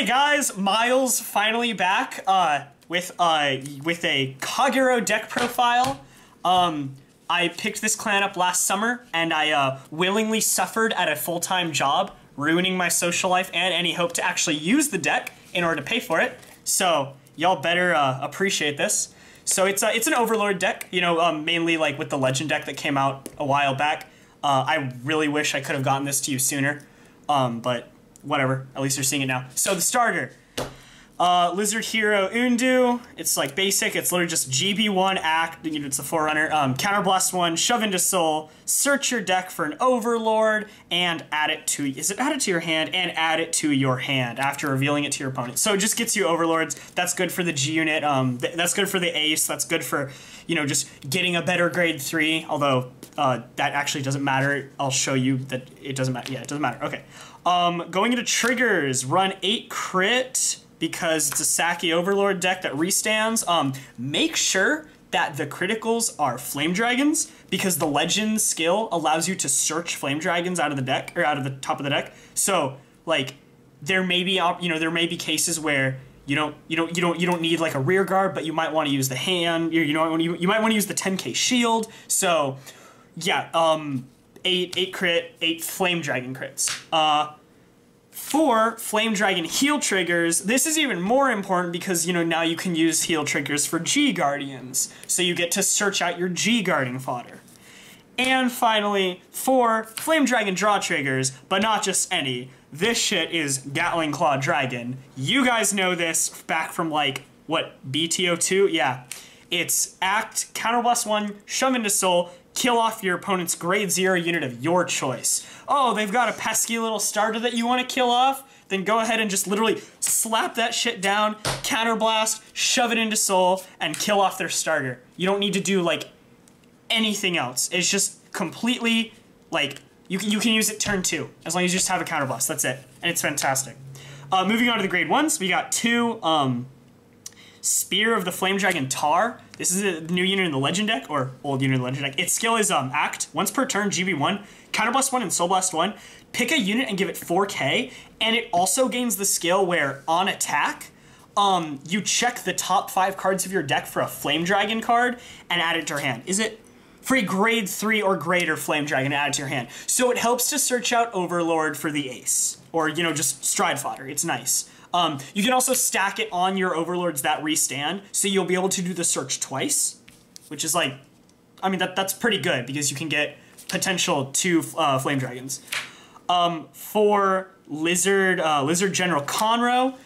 Hey guys, Miles finally back with a Kagero deck profile. I picked this clan up last summer, and I willingly suffered at a full-time job, ruining my social life and any hope to actually use the deck in order to pay for it. So y'all better appreciate this. So it's an Overlord deck, you know, mainly like with the Legend deck that came out a while back. I really wish I could have gotten this to you sooner, but whatever, at least you're seeing it now. So the starter, Lizard Hero Undu, it's like basic, it's literally just GB1 act, you know, it's the Forerunner, Counterblast 1, Shove into Soul, search your deck for an Overlord, and add it to, is it add it to your hand? And add it to your hand after revealing it to your opponent. So it just gets you Overlords, that's good for the G unit, that's good for the Ace, that's good for, you know, just getting a better grade 3, although that actually doesn't matter, I'll show you that it doesn't matter, yeah, it doesn't matter, okay. Going into triggers, run 8 crit because it's a Saki Overlord deck that restands. Make sure that the criticals are Flame Dragons because the Legend skill allows you to search Flame Dragons out of the deck or out of the top of the deck. So like there may be there may be cases where you don't need like a rear guard, but you might want to use the hand. You might want to use the 10k shield. So yeah. 8 crit, 8 Flame Dragon crits. 4 Flame Dragon heal triggers. This is even more important because, you know, now you can use heal triggers for G Guardians. So you get to search out your G Guardian fodder. And finally, 4 Flame Dragon draw triggers, but not just any. This shit is Gatling Claw Dragon. You guys know this back from, like, what, BTO2? Yeah. It's act, counterblast 1, shove into soul, kill off your opponent's grade 0 unit of your choice. Oh, they've got a pesky little starter that you want to kill off? Then go ahead and just literally slap that shit down, counterblast, shove it into soul, and kill off their starter. You don't need to do, like, anything else. It's just completely, like, you can use it turn 2, as long as you just have a counterblast. That's it. And it's fantastic. Moving on to the grade 1s, we got 2, Spear of the Flame Dragon Tyr. This is a new unit in the Legend deck, or old unit in the Legend deck. Its skill is act, once per turn, GB1, Counterblast 1 and Soul Blast 1. Pick a unit and give it 4k, and it also gains the skill where, on attack, you check the top 5 cards of your deck for a Flame Dragon card and add it to your hand. Is it free grade 3 or greater Flame Dragon, add it to your hand? So it helps to search out Overlord for the Ace, or, you know, just Stride Fodder. It's nice. You can also stack it on your Overlords that restand, so you'll be able to do the search twice, which is like, I mean, that's pretty good, because you can get potential 2 Flame Dragons. 4 Lizard General Conroe.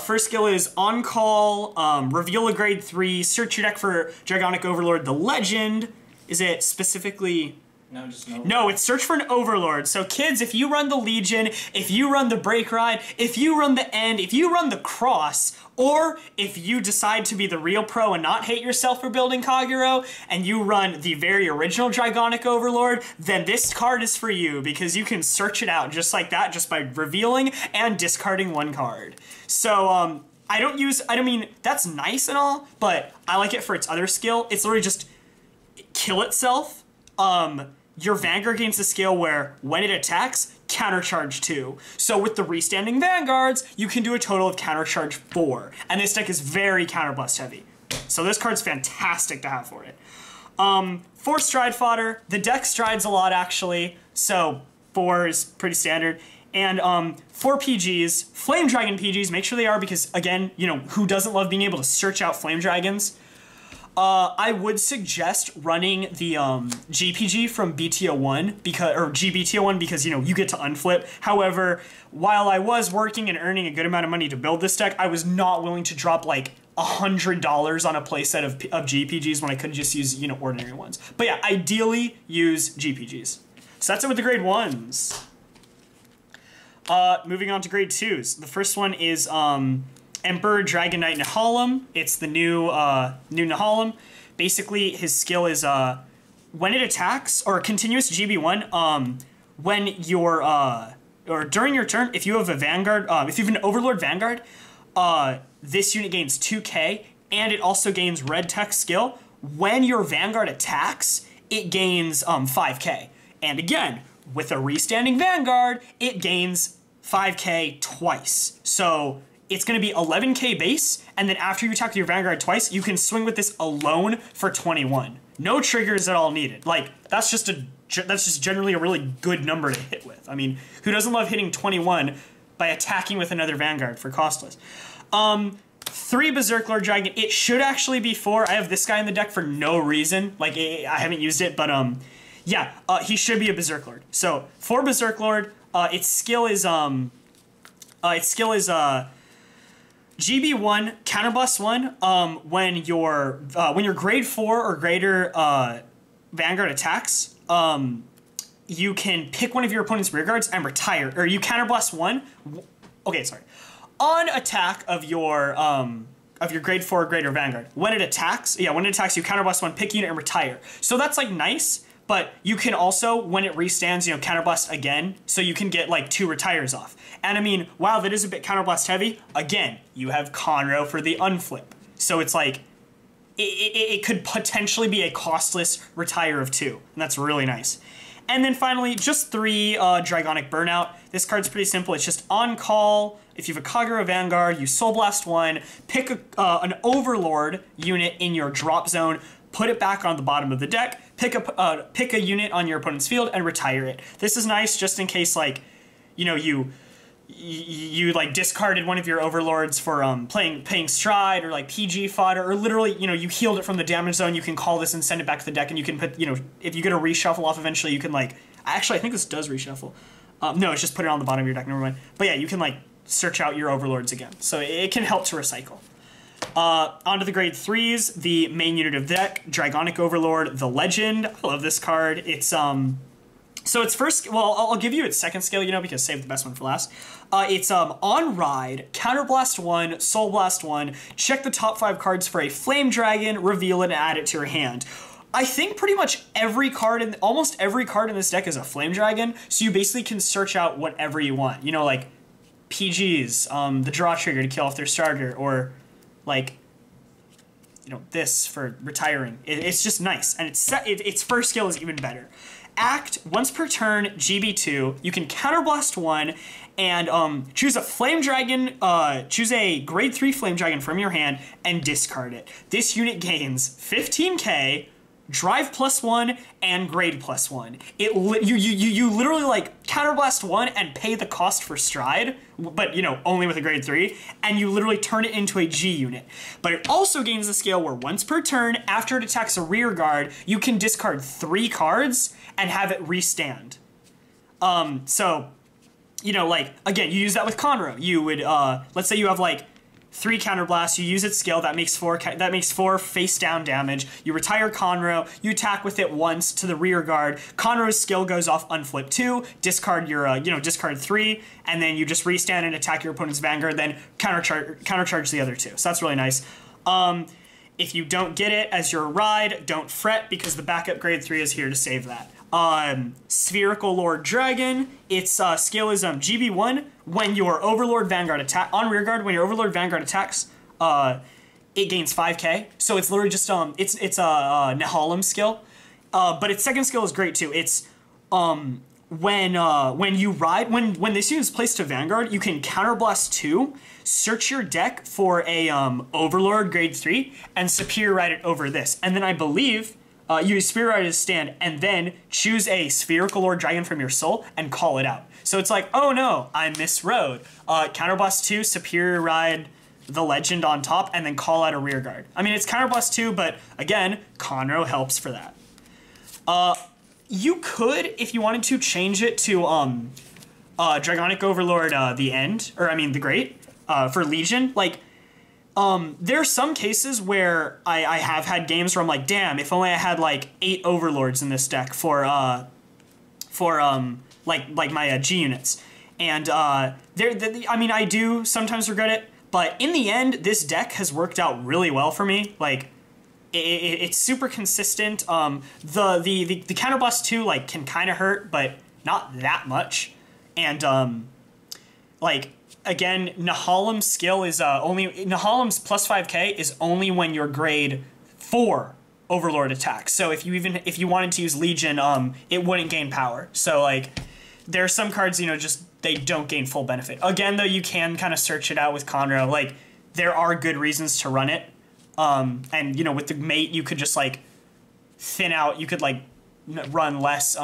First skill is on call, reveal a grade 3, search your deck for Dragonic Overlord the Legend. Is it specifically... No, just an Overlord. No, it's search for an Overlord. So kids, if you run the Legion, if you run the Break Ride, if you run the End, if you run the Cross, or if you decide to be the real pro and not hate yourself for building Kagero, and you run the very original Dragonic Overlord, then this card is for you, because you can search it out just like that, just by revealing and discarding 1 card. So, I mean, that's nice and all, but I like it for its other skill. It's literally just kill itself. Your Vanguard gains the skill where, when it attacks, countercharge 2. So with the restanding Vanguards, you can do a total of countercharge 4. And this deck is very counterblast heavy. So this card's fantastic to have for it. 4 Stride Fodder. The deck strides a lot, actually. So 4 is pretty standard. And 4 PGs. Flame Dragon PGs. Make sure they are, because, again, you know, who doesn't love being able to search out Flame Dragons? I would suggest running the GPG from BTO1 because, or GBTO1, because, you know, you get to unflip. However, while I was working and earning a good amount of money to build this deck, I was not willing to drop like $100 on a playset of GPGs when I could just use, you know, ordinary ones. But yeah, ideally use GPGs. So that's it with the grade 1s. Moving on to grade 2s. The first one is Emperor Dragon Knight Nehalem. It's the new new Nehalem. Basically, his skill is when it attacks, or continuous GB1, when your or during your turn, if you have a Vanguard, if you have an Overlord Vanguard, this unit gains 2k, and it also gains red text skill. When your Vanguard attacks, it gains 5k, and again with a restanding Vanguard, it gains 5k twice. So it's going to be 11k base, and then after you attack with your Vanguard twice, you can swing with this alone for 21. No triggers at all needed. Like, that's just generally a really good number to hit with. I mean, who doesn't love hitting 21 by attacking with another Vanguard for costless? 3 Berserk Lord Dragon. It should actually be 4. I have this guy in the deck for no reason. Like, I haven't used it, but yeah, he should be a Berserk Lord. So 4 Berserk Lord. Its skill is GB1 counterblast 1. When your grade 4 or greater Vanguard attacks, you can pick one of your opponent's rear guards and retire, or you counterblast 1. Okay, sorry. On attack of your grade 4 or greater Vanguard, when it attacks, you counterblast 1, pick unit, and retire. So that's like nice, but you can also, when it restands, you know, counterblast again, so you can get like 2 retires off. And I mean, wow, that is a bit counterblast heavy. Again, you have Conroe for the unflip, so it's like it could potentially be a costless retire of 2, and that's really nice. And then finally, just 3 Dragonic Burnout. This card's pretty simple. It's just on call. If you have a Kagero Vanguard, you Soul Blast 1, pick an Overlord unit in your drop zone, put it back on the bottom of the deck, pick a unit on your opponent's field, and retire it. This is nice just in case, like, you know, you like discarded one of your Overlords for playing Stride or like PG fodder, or literally, you know, you healed it from the damage zone. You can call this and send it back to the deck, and you can put, you know, if you get a reshuffle off eventually, you can like, actually I think this does reshuffle. No, it's just put it on the bottom of your deck, never mind. But yeah, you can like search out your Overlords again, so it can help to recycle. Onto the grade 3s, the main unit of the deck, Dragonic Overlord The Legend. I love this card. It's so its first, well, I'll give you its second skill, you know, because save the best one for last. It's on ride, counterblast 1, soul blast 1, check the top 5 cards for a flame dragon, reveal it, and add it to your hand. I think pretty much every card, almost every card in this deck is a flame dragon, so you basically can search out whatever you want. You know, like PGs, the draw trigger to kill off their starter, or like, you know, this for retiring. It's just nice, and its first skill is even better. Act, once per turn, GB2, you can counterblast 1, and choose a flame dragon, choose a grade 3 flame dragon from your hand, and discard it. This unit gains 15k, drive plus 1, and grade plus 1. You literally like counterblast 1 and pay the cost for stride, but you know, only with a grade 3, and you literally turn it into a G unit. But it also gains the skill where once per turn, after it attacks a rear guard, you can discard 3 cards and have it restand. So, you know, like, again, you use that with Conroe. You would, let's say you have like 3 counterblasts, you use its skill, that makes four face down damage, you retire Conroe, you attack with it once to the rear guard, Conroe's skill goes off unflip 2, discard your, discard 3, and then you just restand and attack your opponent's Vanguard, then countercharge the other 2, so that's really nice. If you don't get it as your ride, don't fret, because the backup grade 3 is here to save that. Spherical Lord Dragon, its skill is GB1. When your Overlord Vanguard attack on rearguard, when your Overlord Vanguard attacks, it gains 5k. So it's literally just it's a Nehalem skill, but its second skill is great too. It's when this unit is placed to Vanguard, you can counterblast 2, search your deck for a Overlord grade 3, and Spear Ride it over this, and then I believe. You use Spear Ride as stand, and then choose a Spherical Lord Dragon from your soul and call it out. So it's like, oh no, I misrode. Counterblast 2, Superior Ride the Legend on top, and then call out a rear guard. I mean, it's counterblast 2, but again, Conroe helps for that. You could, if you wanted to, change it to Dragonic Overlord the End, or I mean the Great, for Legion. Like, there are some cases where I have had games where I'm like, damn, if only I had like 8 Overlords in this deck for my G units. And I mean, I do sometimes regret it, but in the end, this deck has worked out really well for me. Like, it's super consistent. The counterblast 2 like can kind of hurt, but not that much. And like. Again, Nehalem's skill is Nehalem's plus 5k is only when your grade 4 Overlord attacks. So if you wanted to use Legion, it wouldn't gain power. So like there are some cards, you know, just they don't gain full benefit. Again, though, you can kind of search it out with Conroe. Like, there are good reasons to run it. And, you know, with the mate, you could just, like, thin out. You could, like, run less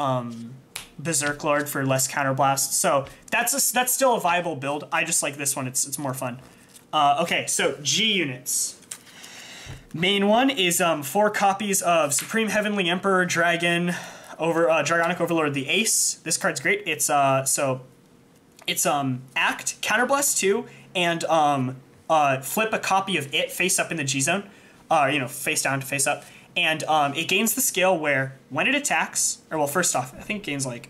Berserk Lord for less counterblast. So that's still a viable build. I just like this one. It's more fun. Okay, so G units. Main one is 4 copies of Supreme Heavenly Emperor Dragon Dragonic Overlord the Ace. This card's great. It's act, counterblast 2, and flip a copy of it face up in the G zone, you know, face down to face up, and it gains the skill where when it attacks, or well, first off, I think it gains like,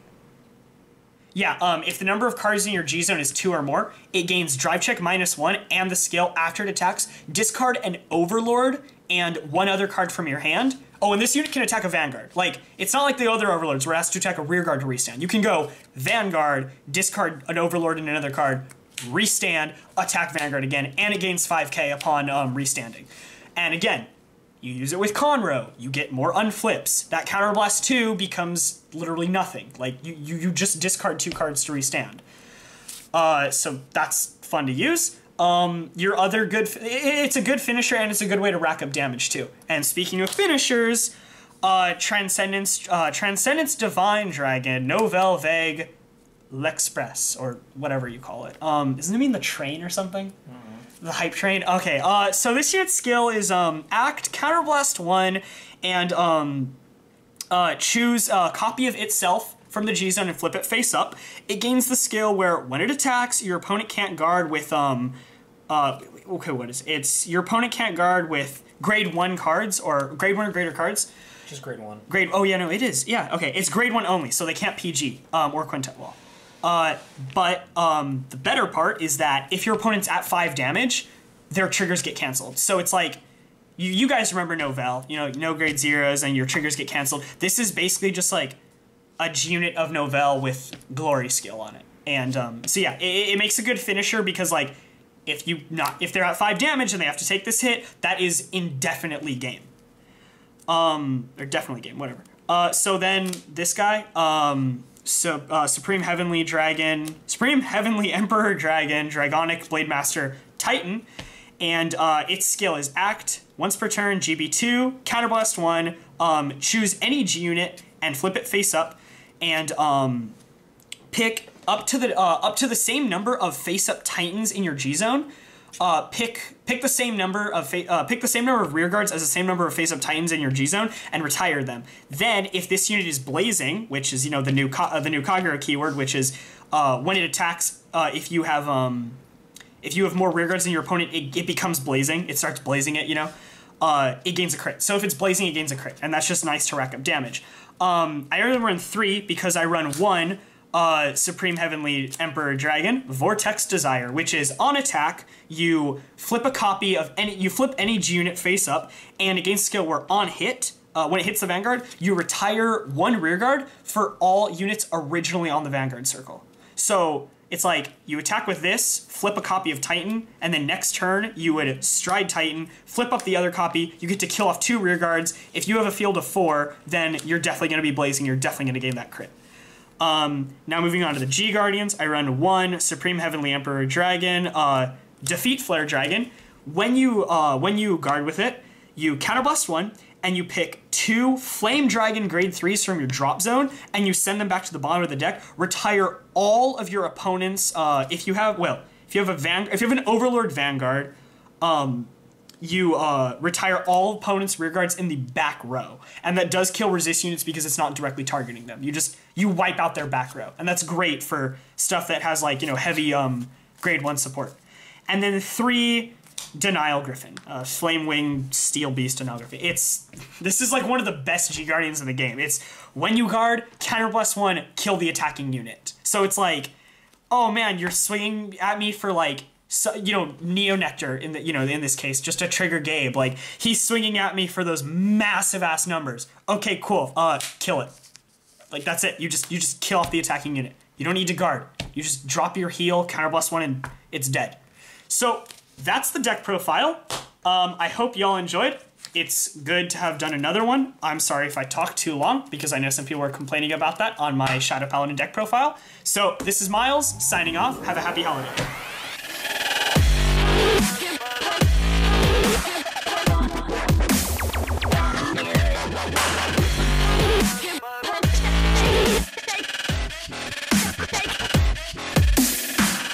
yeah, if the number of cards in your G zone is 2 or more, it gains drive check -1 and the skill after it attacks. Discard an Overlord and 1 other card from your hand. Oh, and this unit can attack a Vanguard. Like, it's not like the other Overlords where it has to attack a rearguard to restand. You can go Vanguard, discard an Overlord and another card, restand, attack Vanguard again, and it gains 5k upon restanding. And again, you use it with Conroe, you get more unflips. That counterblast 2 becomes literally nothing. Like, you just discard 2 cards to restand. So that's fun to use. Your other good... It's a good finisher, and it's a good way to rack up damage, too. And speaking of finishers, Transcendence Divine Dragon, Novelle Vague L'Express, or whatever you call it. Doesn't it mean the train or something? Mm-hmm. The hype train? Okay, so this unit's skill is, act, counterblast 1, and, choose a copy of itself from the G zone and flip it face up. It gains the skill where, when it attacks, your opponent can't guard with, okay, what is it? It's, your opponent can't guard with grade 1 cards, or grade 1 or greater cards. Just grade 1. Grade, oh yeah, no, it is, yeah, okay, it's grade 1 only, so they can't PG, or quintet wall. But the better part is that if your opponent's at 5 damage, their triggers get canceled. So it's like, you guys remember Novelle, you know, no grade 0s and your triggers get canceled. This is basically just like a G unit of Novelle with glory skill on it. And so yeah, it makes a good finisher because like, if they're at 5 damage and they have to take this hit, that is indefinitely game. Or definitely game, whatever. So then this guy, Supreme Heavenly Dragon, Supreme Heavenly Emperor Dragon, Dragonic Blade Master Titan, and its skill is act, once per turn, GB2, counterblast 1, choose any G unit and flip it face up, and pick up to the same number of face up Titans in your G zone. Pick the same number of rear guards as the same number of face up Titans in your G zone and retire them. Then, if this unit is blazing, which is, you know, the new Kagero keyword, which is when it attacks, if you have more rear guards than your opponent, it becomes blazing. It starts blazing it, you know. It gains a crit. So if it's blazing, it gains a crit, and that's just nice to rack up damage. I only run 3 because I run 1. Supreme Heavenly Emperor Dragon Vortex Desire, which is on attack, you flip a copy of any G unit face up, and it gains skill where on hit, when it hits the Vanguard, you retire 1 rearguard for all units originally on the Vanguard circle. So it's like you attack with this, flip a copy of Titan, and then next turn you would stride Titan, flip up the other copy, you get to kill off 2 rearguards. If you have a field of 4, then you're definitely going to be blazing, you're definitely going to gain that crit. Now moving on to the G Guardians, I run 1 Supreme Heavenly Emperor Dragon, Defeat Flare Dragon. When you guard with it, you counterblast 1, and you pick 2 Flame Dragon Grade 3s from your drop zone, and you send them back to the bottom of the deck. Retire all of your opponents. If you have an Overlord Vanguard, you retire all opponents' rearguards in the back row. And that does kill resist units because it's not directly targeting them. You wipe out their back row. And that's great for stuff that has, like, you know, heavy grade 1 support. And then 3, Denial Griffin. Flame Wing Steel Beast Denial Griffin. This is, like, one of the best G-Guardians in the game. It's when you guard, counterblast 1, kill the attacking unit. So it's like, oh man, you're swinging at me for, like, so, you know, Neo-Nectar in this case, just to trigger Gabe, like, he's swinging at me for those massive ass numbers. Okay, cool. Kill it. Like, that's it. You just kill off the attacking unit. You don't need to guard. You just drop your heal, counterblast 1, and it's dead. So that's the deck profile. I hope y'all enjoyed. It's good to have done another one. I'm sorry if I talk too long, because I know some people were complaining about that on my Shadow Paladin deck profile. So this is Miles, signing off. Have a happy holiday.